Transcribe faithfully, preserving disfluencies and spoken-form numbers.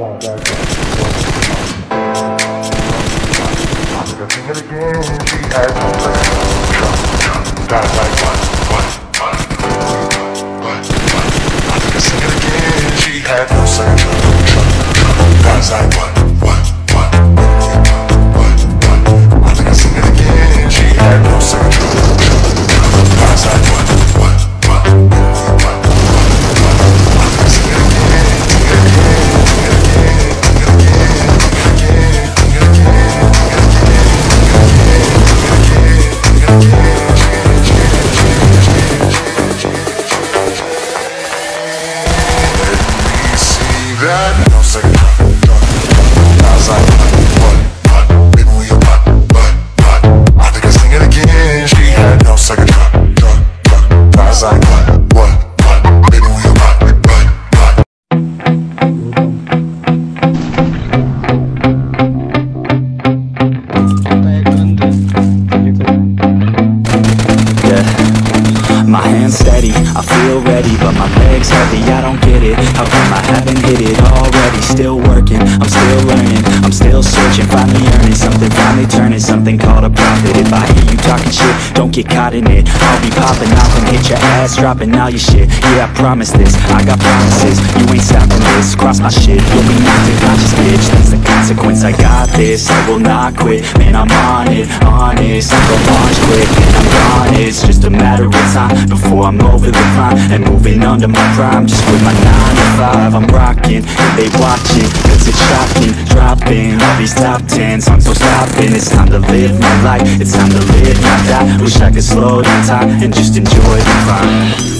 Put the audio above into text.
flying back. Looking at again, she has no plan. Down like one, one, one, one, one. Looking at again, she had no plan. Down like one, one, one, one, one. Looking at again, she had no plan. Down like one. Get caught in it, I'll be popping off and hit your ass, dropping all your shit. Yeah, I promise this, I got promises. You ain't stopping this, cross my shit. You'll be knocked unconscious, bitch, that's the consequence. I got this, I will not quit. Man, I'm on it, honest, I'm gonna launch quick. And I'm gone, it's just a matter of time before I'm over the climb and moving under my prime. Just with my nine to five, I'm rocking, and they watching, cause it's shocking. Dropping all these top tens, I'm so stopping. It's time to live my life, it's time to live my die. Wish I could slow down time and just enjoy the climb.